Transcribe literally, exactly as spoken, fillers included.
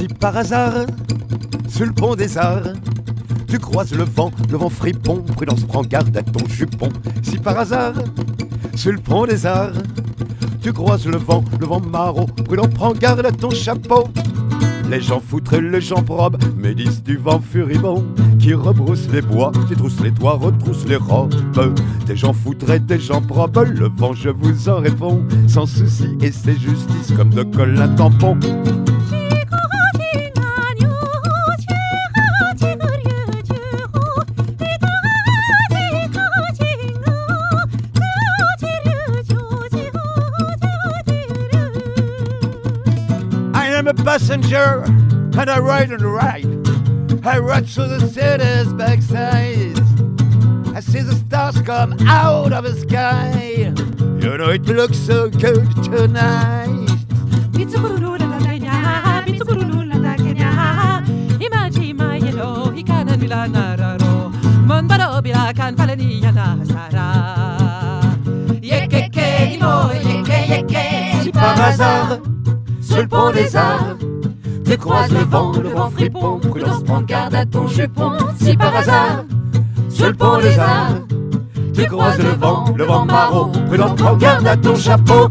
si par hasard, sur le pont des Arts, tu croises le vent, le vent fripon, prudence, prends garde à ton jupon. Si par hasard, sur le pont des Arts, tu croises le vent, le vent maraud, prudent, prends garde à ton chapeau. Les gens foutrent les gens probes, médisent du vent furibond qui rebrousse les bois, détrousse les toits, retrousse les robes. Des gens foutraient des gens probes, le vent je vous en réponds, sans souci et c'est justice comme de Colin Tampon. I'm a passenger, and I ride and ride. I ride through the city's backside. I see the stars come out of the sky. You know it looks so good tonight. Imagine my yellow, he can't do la nararo. Mon baro bila can falani yana sara. Yeke ke imo, yeke yeke. Si par hasard. Sur le pont des Arts, tu croises le vent, le vent fripon, prudence, prends garde à ton jupon. Si par hasard, sur le pont des Arts, tu croises le vent, le vent maraud, prudence, prends garde à ton chapeau.